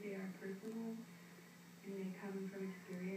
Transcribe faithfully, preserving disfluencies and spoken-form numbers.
they are personal and they come from experience.